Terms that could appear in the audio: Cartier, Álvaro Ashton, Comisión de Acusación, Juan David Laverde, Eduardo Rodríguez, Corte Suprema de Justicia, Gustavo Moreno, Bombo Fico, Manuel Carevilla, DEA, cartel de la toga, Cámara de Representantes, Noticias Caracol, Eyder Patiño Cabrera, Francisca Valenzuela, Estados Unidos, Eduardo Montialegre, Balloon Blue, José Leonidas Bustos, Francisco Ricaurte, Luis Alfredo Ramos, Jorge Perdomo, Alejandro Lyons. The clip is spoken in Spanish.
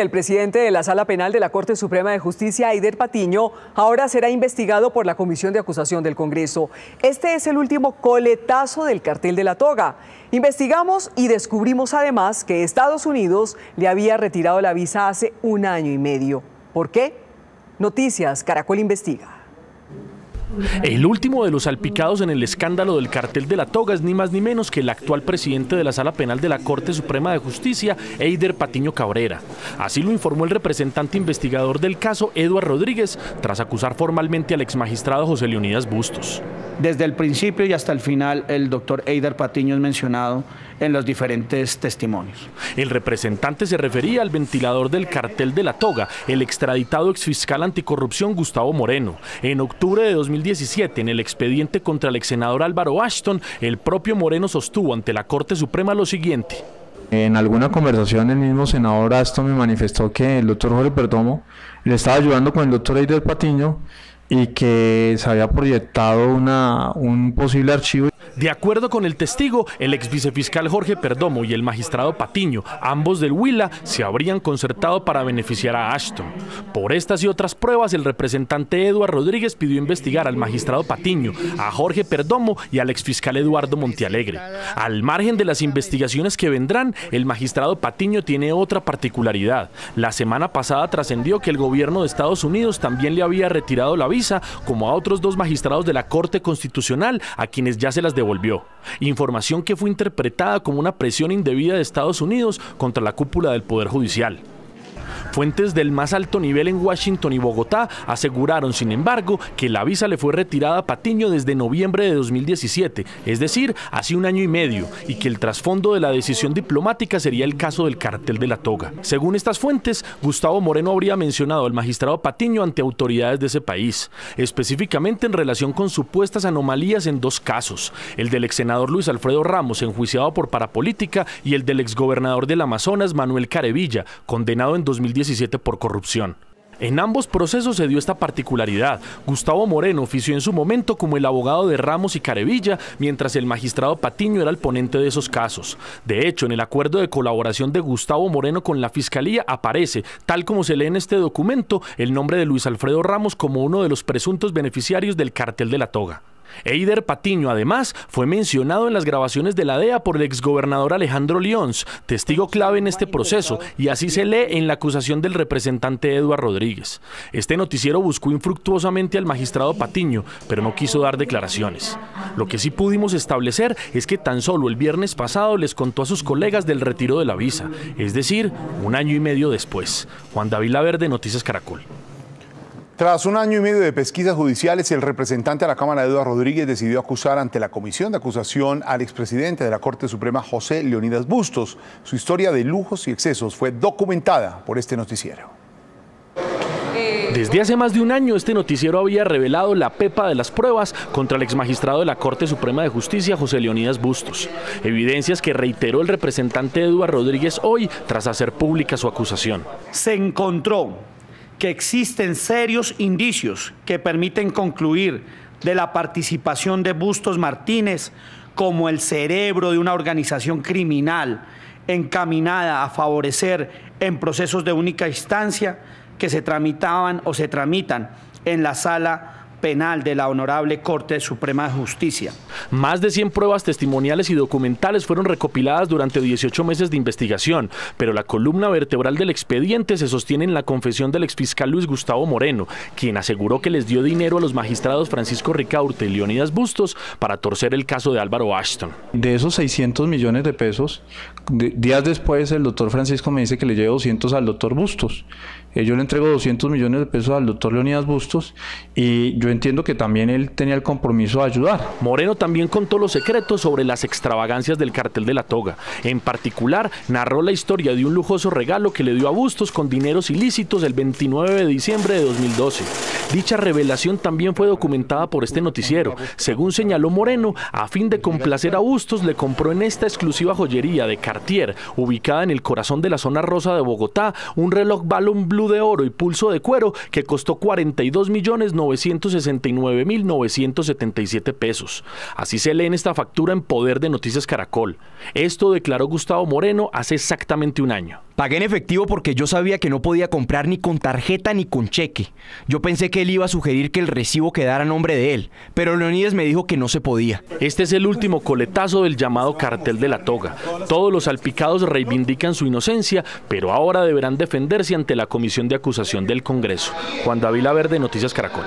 El presidente de la Sala Penal de la Corte Suprema de Justicia, Eyder Patiño, ahora será investigado por la Comisión de Acusación del Congreso. Este es el último coletazo del cartel de la toga. Investigamos y descubrimos además que Estados Unidos le había retirado la visa hace 1 año y medio. ¿Por qué? Noticias Caracol investiga. El último de los salpicados en el escándalo del cartel de la toga es ni más ni menos que el actual presidente de la Sala Penal de la Corte Suprema de Justicia, Eyder Patiño Cabrera. Así lo informó el representante investigador del caso, Eduardo Rodríguez, tras acusar formalmente al exmagistrado José Leonidas Bustos. Desde el principio y hasta el final, el doctor Eyder Patiño es mencionado en los diferentes testimonios. El representante se refería al ventilador del cartel de la toga, el extraditado exfiscal anticorrupción Gustavo Moreno. En octubre de 2017, en el expediente contra el exsenador Álvaro Ashton, el propio Moreno sostuvo ante la Corte Suprema lo siguiente. En alguna conversación el mismo senador Ashton me manifestó que el doctor Jorge Perdomo le estaba ayudando con el doctor Eyder Patiño y que se había proyectado un posible archivo. De acuerdo con el testigo, el exvicefiscal Jorge Perdomo y el magistrado Patiño, ambos del Huila, se habrían concertado para beneficiar a Ashton. Por estas y otras pruebas, el representante Eduardo Rodríguez pidió investigar al magistrado Patiño, a Jorge Perdomo y al exfiscal Eduardo Montialegre. Al margen de las investigaciones que vendrán, el magistrado Patiño tiene otra particularidad. La semana pasada trascendió que el gobierno de Estados Unidos también le había retirado la visa, como a otros 2 magistrados de la Corte Constitucional, a quienes ya se las devolvió. Información que fue interpretada como una presión indebida de Estados Unidos contra la cúpula del Poder Judicial. Fuentes del más alto nivel en Washington y Bogotá aseguraron, sin embargo, que la visa le fue retirada a Patiño desde noviembre de 2017, es decir, hace 1 año y medio, y que el trasfondo de la decisión diplomática sería el caso del cartel de la toga. Según estas fuentes, Gustavo Moreno habría mencionado al magistrado Patiño ante autoridades de ese país, específicamente en relación con supuestas anomalías en 2 casos, el del exsenador Luis Alfredo Ramos, enjuiciado por parapolítica, y el del exgobernador del Amazonas, Manuel Carevilla, condenado en 2017 por corrupción. En ambos procesos se dio esta particularidad. Gustavo Moreno ofició en su momento como el abogado de Ramos y Carevilla, mientras el magistrado Patiño era el ponente de esos casos. De hecho, en el acuerdo de colaboración de Gustavo Moreno con la Fiscalía aparece, tal como se lee en este documento, el nombre de Luis Alfredo Ramos como uno de los presuntos beneficiarios del cartel de la toga. Eyder Patiño, además, fue mencionado en las grabaciones de la DEA por el exgobernador Alejandro Lyons, testigo clave en este proceso, y así se lee en la acusación del representante Eduardo Rodríguez. Este noticiero buscó infructuosamente al magistrado Patiño, pero no quiso dar declaraciones. Lo que sí pudimos establecer es que tan solo el viernes pasado les contó a sus colegas del retiro de la visa, es decir, 1 año y medio después. Juan David Laverde, Noticias Caracol. Tras 1 año y medio de pesquisas judiciales, el representante de la Cámara, Eduardo Rodríguez, decidió acusar ante la Comisión de Acusación al expresidente de la Corte Suprema, José Leonidas Bustos. Su historia de lujos y excesos fue documentada por este noticiero. Desde hace más de 1 año, este noticiero había revelado la pepa de las pruebas contra el exmagistrado de la Corte Suprema de Justicia, José Leonidas Bustos. Evidencias que reiteró el representante Eduardo Rodríguez hoy, tras hacer pública su acusación. Se encontró que existen serios indicios que permiten concluir de la participación de Bustos Martínez como el cerebro de una organización criminal encaminada a favorecer en procesos de única instancia que se tramitaban o se tramitan en la Sala Penal de la Honorable Corte Suprema de Justicia. Más de 100 pruebas testimoniales y documentales fueron recopiladas durante 18 meses de investigación, pero la columna vertebral del expediente se sostiene en la confesión del exfiscal Luis Gustavo Moreno, quien aseguró que les dio dinero a los magistrados Francisco Ricaurte y Leonidas Bustos para torcer el caso de Álvaro Ashton. De esos 600 millones de pesos, días después el doctor Francisco me dice que le lleve 200 al doctor Bustos. Yo le entrego 200 millones de pesos al doctor Leonidas Bustos y yo entiendo que también él tenía el compromiso de ayudar. Moreno también contó los secretos sobre las extravagancias del cartel de la toga. En particular, narró la historia de un lujoso regalo que le dio a Bustos con dineros ilícitos el 29 de diciembre de 2012. Dicha revelación también fue documentada por este noticiero. Según señaló Moreno, a fin de complacer a Bustos, le compró en esta exclusiva joyería de Cartier, ubicada en el corazón de la zona rosa de Bogotá, un reloj Balloon Blue de oro y pulso de cuero que costó 42.960.000 69.977 pesos. Así se lee en esta factura en poder de Noticias Caracol. Esto declaró Gustavo Moreno hace exactamente un año. Pagué en efectivo porque yo sabía que no podía comprar ni con tarjeta ni con cheque. Yo pensé que él iba a sugerir que el recibo quedara a nombre de él, pero Leonidas me dijo que no se podía. Este es el último coletazo del llamado cartel de la toga. Todos los salpicados reivindican su inocencia, pero ahora deberán defenderse ante la Comisión de Acusación del Congreso. Juan David Laverde, Noticias Caracol.